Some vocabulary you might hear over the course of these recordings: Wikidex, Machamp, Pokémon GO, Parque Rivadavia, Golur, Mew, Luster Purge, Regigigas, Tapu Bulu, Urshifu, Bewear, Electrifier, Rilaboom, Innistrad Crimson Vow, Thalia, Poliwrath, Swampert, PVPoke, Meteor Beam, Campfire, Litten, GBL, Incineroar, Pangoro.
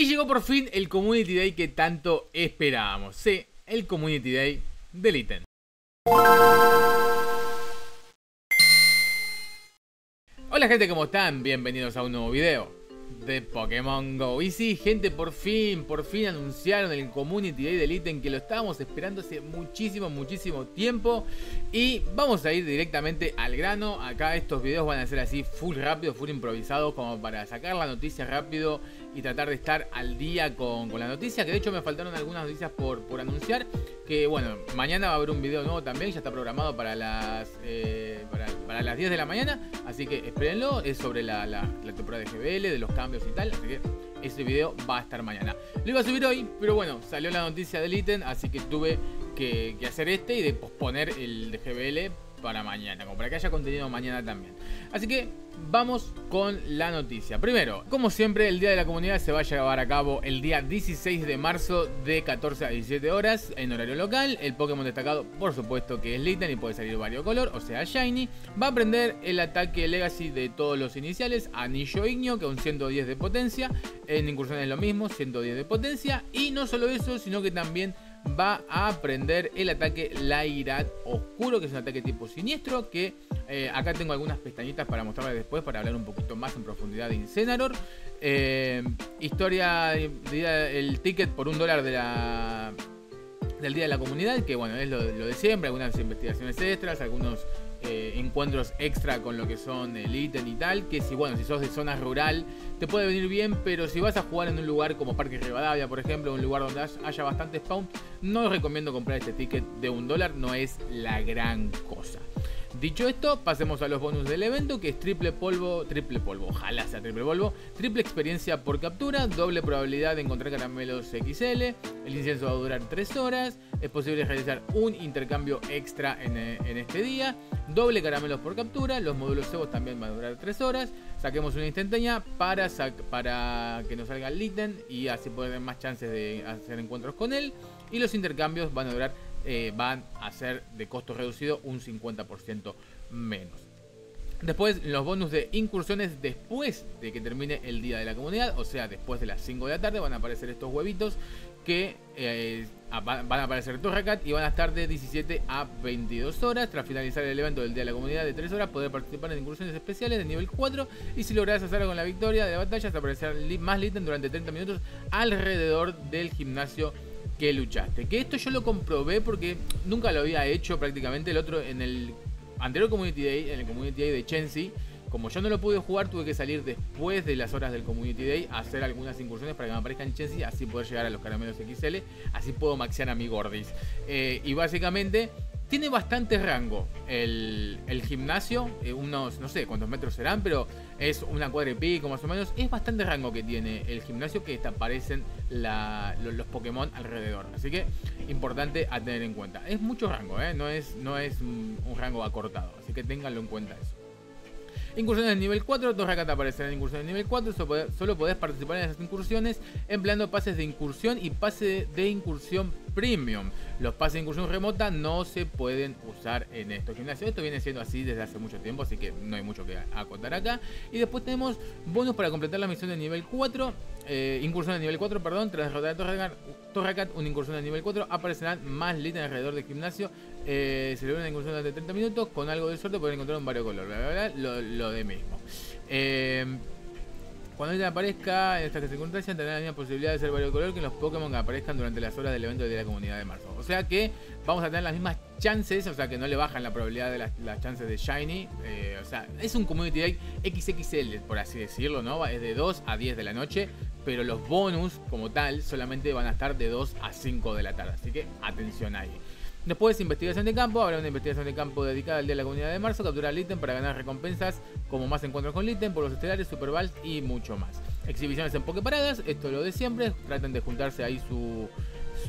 Y llegó por fin el Community Day que tanto esperábamos. Sí, el Community Day de Litten. Hola gente, ¿cómo están? Bienvenidos a un nuevo video de Pokémon GO. Y sí, gente, por fin anunciaron el Community Day de Litten, que lo estábamos esperando hace muchísimo tiempo. Y vamos a ir directamente al grano. Acá estos videos van a ser así, full rápido, full improvisados, como para sacar la noticia rápido y tratar de estar al día con la noticia. Que de hecho me faltaron algunas noticias por anunciar. Que bueno, mañana va a haber un video nuevo también, ya está programado para las 10 de la mañana. Así que espérenlo, es sobre la temporada de GBL, de los cambios y tal. Así que ese video va a estar mañana. Lo iba a subir hoy, pero bueno, salió la noticia del ítem, así que tuve que hacer este y de posponer el de GBL para mañana, como para que haya contenido mañana también. Así que vamos con la noticia. Primero, como siempre, el Día de la Comunidad se va a llevar a cabo el día 16 de marzo de 14 a 17 horas en horario local. El Pokémon destacado, por supuesto, que es Litten y puede salir varios color, o sea, Shiny. Va a aprender el ataque Legacy de todos los iniciales, Anillo Igneo, que es un 110 de potencia. En incursiones es lo mismo, 110 de potencia. Y no solo eso, sino que también va a aprender el ataque Lariat Oscuro, que es un ataque tipo siniestro, que acá tengo algunas pestañitas para mostrarles después, para hablar un poquito más en profundidad de Incineroar. Historia, el ticket por $1 de del Día de la Comunidad, que bueno, es lo de siempre, algunas investigaciones extras, algunos encuentros extra con lo que son el ítem y tal, que si bueno, si sos de zona rural te puede venir bien, pero si vas a jugar en un lugar como Parque Rivadavia, por ejemplo, un lugar donde haya bastante spawn, no recomiendo comprar este ticket de $1, no es la gran cosa. Dicho esto, pasemos a los bonus del evento, que es triple polvo, ojalá sea triple polvo, triple experiencia por captura, doble probabilidad de encontrar caramelos XL, el incienso va a durar 3 horas, es posible realizar un intercambio extra en este día, doble caramelos por captura, los módulos cebos también van a durar 3 horas, saquemos una instantánea para que nos salga el Litten y así poder tener más chances de hacer encuentros con él, y los intercambios van a durar van a ser de costo reducido un 50% menos. Después los bonus de incursiones después de que termine el Día de la Comunidad, o sea después de las 5 de la tarde van a aparecer estos huevitos que van a aparecer Torracat y van a estar de 17 a 22 horas. Tras finalizar el evento del Día de la Comunidad de 3 horas, poder participar en incursiones especiales de nivel 4 y si lográs hacer algo en la victoria de la batalla, hasta aparecer más Litten durante 30 minutos alrededor del gimnasio que luchaste. Que esto yo lo comprobé porque nunca lo había hecho prácticamente. El otro, en el anterior Community Day, en el Community Day de Chansey, como yo no lo pude jugar, tuve que salir después de las horas del Community Day a hacer algunas incursiones para que me aparezcan Chansey, así poder llegar a los caramelos XL, así puedo maxear a mi gordis. Y básicamente tiene bastante rango el gimnasio, unos, no sé cuántos metros serán, pero es una cuadra y pico más o menos. Es bastante rango que tiene el gimnasio, que te aparecen los Pokémon alrededor. Así que importante a tener en cuenta. Es mucho rango, no es un rango acortado, así que ténganlo en cuenta eso. Incursiones de nivel 4, Torracat aparecerá en incursiones de nivel 4, solo podés participar en esas incursiones empleando pases de incursión y pase de incursión premium. Los pases de incursión remota no se pueden usar en estos gimnasios. Esto viene siendo así desde hace mucho tiempo, así que no hay mucho que acotar acá. Y después tenemos bonus para completar la misión de nivel 4, incursión de nivel 4, perdón, tras derrotar a Torracat, una incursión de nivel 4, aparecerán más Litten alrededor del gimnasio. Celebrar una incursión durante 30 minutos, con algo de suerte pueden encontrar un vario color, bla, bla, bla, lo de mismo. Cuando ella aparezca en estas circunstancias tendrá la misma posibilidad de ser vario color que en los Pokémon que aparezcan durante las horas del evento de la Comunidad de marzo. O sea que vamos a tener las mismas chances, o sea que no le bajan la probabilidad de las chances de Shiny. O sea, es un Community Day XXL, por así decirlo, ¿no? Es de 2 a 10 de la noche, pero los bonus como tal solamente van a estar de 2 a 5 de la tarde. Así que atención ahí. Después, investigación de campo. Habrá una investigación de campo dedicada al Día de la Comunidad de marzo. Capturar Litten para ganar recompensas como más encuentros con Litten, por los estelares, Super Balls y mucho más. Exhibiciones en Poképaradas. Esto es lo de siempre. Traten de juntarse ahí su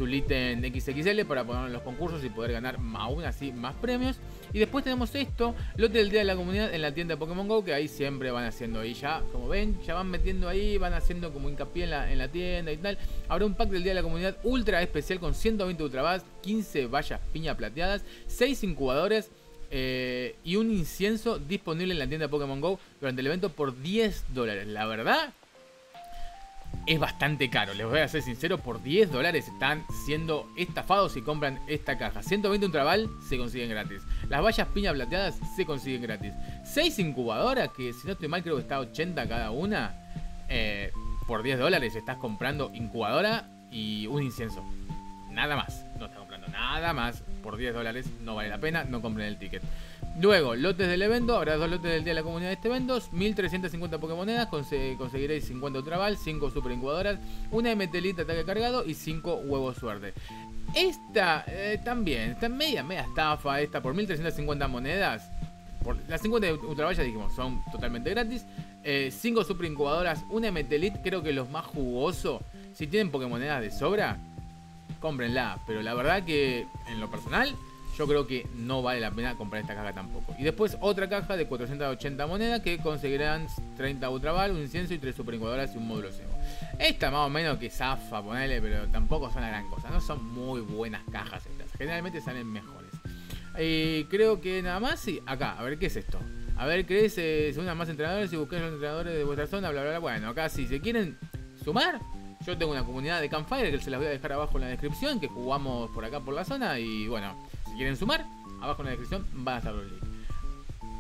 Litten XXL para ponerlo en los concursos y poder ganar aún así más premios. Y después tenemos esto, lote del Día de la Comunidad en la tienda de Pokémon GO, que ahí siempre van haciendo ahí ya, como ven, ya van metiendo ahí, van haciendo como hincapié en la tienda y tal. Habrá un pack del Día de la Comunidad ultra especial con 120 Ultrabats, 15 vallas piña plateadas, 6 incubadores y un incienso disponible en la tienda de Pokémon GO durante el evento por $10. La verdad, es bastante caro, les voy a ser sincero, por $10 están siendo estafados si compran esta caja. 120 Ultraval se consiguen gratis. Las vallas piña plateadas se consiguen gratis. 6 incubadoras, que si no estoy mal creo que está a 80 cada una. Por $10 estás comprando incubadora y un incienso. Nada más, no estás comprando nada más. Por $10 no vale la pena, no compren el ticket. Luego, lotes del evento, habrá 2 lotes del día de la comunidad de este evento, 1350 Pokémonedas, conseguiréis 50 Ultraval, 5 Super Incubadoras, una MTL de ataque cargado y 5 huevos suerte. Esta también, está media estafa esta, por 1350 monedas, por las 50 de Ultraval ya dijimos, son totalmente gratis, 5 Super Incubadoras, una MTL, creo que los más jugosos, si tienen Pokémonedas de sobra, cómprenla, pero la verdad que en lo personal... yo creo que no vale la pena comprar esta caja tampoco. Y después otra caja de 480 monedas que conseguirán 30 Ultraval, un incienso y 3 superincubadoras y un módulo cebo. Esta más o menos que zafa, ponele, pero tampoco son la gran cosa. No son muy buenas cajas estas. Generalmente salen mejores. Creo que nada más, sí. Acá, a ver qué es esto. A ver, crees, se unan más entrenadores y busquen los entrenadores de vuestra zona, bla, bla, bla. Bueno, acá si se quieren sumar... yo tengo una comunidad de Campfire que se las voy a dejar abajo en la descripción, que jugamos por acá por la zona y bueno, si quieren sumar, abajo en la descripción van a estar los links.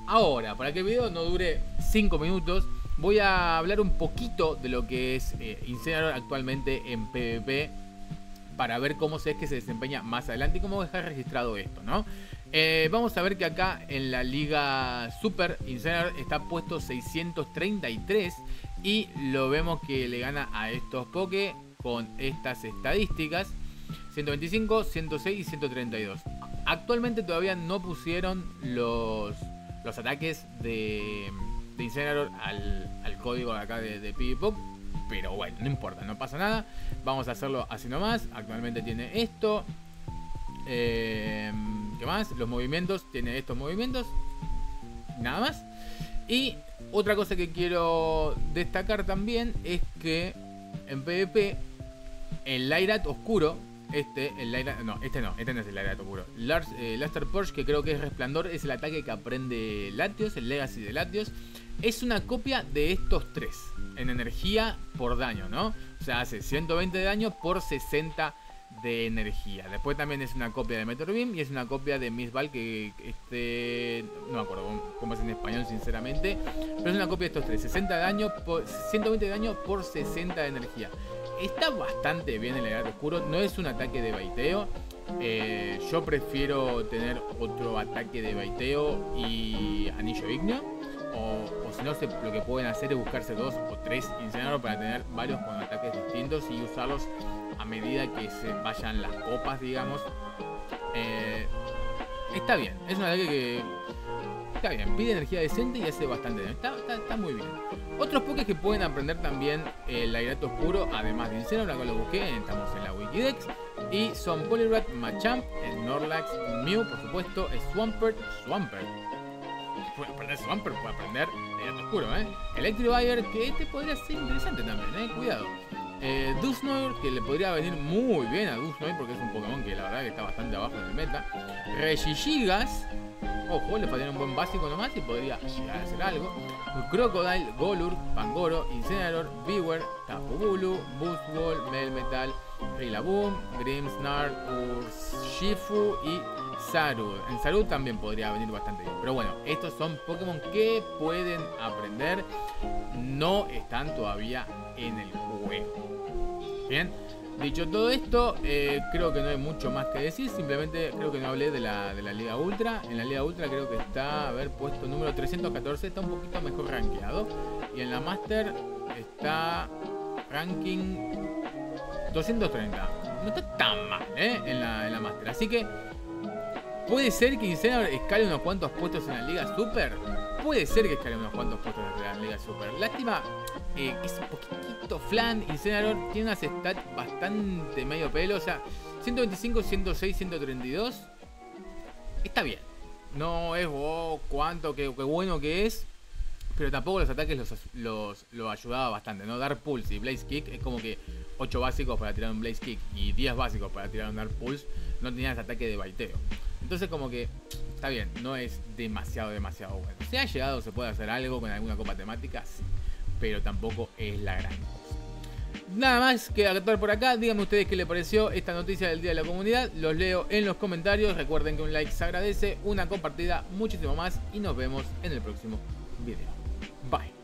Ahora, para que el video no dure 5 minutos, voy a hablar un poquito de lo que es Incineroar actualmente en PvP, para ver cómo es que se desempeña más adelante y cómo dejar registrado esto, ¿no? Vamos a ver que acá en la Liga Super, Incineroar está puesto 633 y lo vemos que le gana a estos Poké con estas estadísticas: 125, 106 y 132. Actualmente todavía no pusieron los ataques de Incineroar al código de acá de PvPoc, pero bueno, no importa, no pasa nada. Vamos a hacerlo así nomás. Actualmente tiene esto. ¿Qué más? Los movimientos, tiene estos movimientos, nada más. Y otra cosa que quiero destacar también es que en PvP el Lariat Oscuro, este no es el Lariat Oscuro, Luster Purge, que creo que es Resplandor, es el ataque que aprende Latios, el Legacy de Latios, es una copia de estos tres en energía por daño, ¿no? O sea, hace 120 de daño por 60 de energía. Después también es una copia de Meteor Beam y es una copia de Mist Ball, que no me acuerdo cómo es en español sinceramente, pero es una copia de estos tres, 60 de daño por, 120 de daño por 60 de energía. Está bastante bien el Lariat Oscuro, no es un ataque de baiteo. Yo prefiero tener otro ataque de baiteo y Anillo Igneo, o si no, lo que pueden hacer es buscarse 2 o 3 Incineroar para tener varios con ataques distintos y usarlos a medida que se vayan las copas, digamos. Está bien, es un ataque que está bien, pide energía decente y hace bastante daño, está muy bien. Otros pokés que pueden aprender también el Lariat Oscuro, además de Incineroar, acá lo busqué, estamos en la Wikidex, y son Poliwrath, Machamp, Snorlax, Mew, por supuesto, Swampert. Puede aprender Swampert, puede aprender Lariat Oscuro, Electrifier, que este podría ser interesante también, cuidado. Dusnoir, que le podría venir muy bien a Dusnoir porque es un Pokémon que la verdad que está bastante abajo en el meta. Regigigas, ojo, le faltaría un buen básico nomás y podría llegar a hacer algo. Crocodile, Golur, Pangoro, Incineroar, Bewear, Tapu Bulu, Mist Ball, Melmetal, Rilaboom, Grimmsnarl, Urshifu y Zarude. En Zarude también podría venir bastante bien. Pero bueno, estos son Pokémon que pueden aprender. No están todavía en el juego. Bien, dicho todo esto, creo que no hay mucho más que decir. Simplemente creo que no hablé de la Liga Ultra. En la Liga Ultra creo que está, puesto número 314. Está un poquito mejor rankeado. Y en la Master está ranking 230. No está tan mal, en la Master. Así que puede ser que Incineroar escale unos cuantos puestos en la Liga Super. Puede ser que escale unos cuantos puestos en la Liga Super. Lástima, es un poquitito flan. Incineroar tiene unas stats bastante medio pelo. O sea, 125, 106, 132. Está bien. No es cuánto, qué bueno que es. Pero tampoco los ataques los ayudaba bastante, ¿no? Dark Pulse y Blaze Kick es como que 8 básicos para tirar un Blaze Kick y 10 básicos para tirar un Dark Pulse. No tenían ese ataque de baiteo. Entonces como que, está bien, no es demasiado bueno. Si ha llegado, se puede hacer algo con alguna copa temática, sí, pero tampoco es la gran cosa. Nada más que acatar por acá. Díganme ustedes qué les pareció esta noticia del Día de la Comunidad. Los leo en los comentarios. Recuerden que un like se agradece, una compartida, muchísimo más. Y nos vemos en el próximo video. Bye.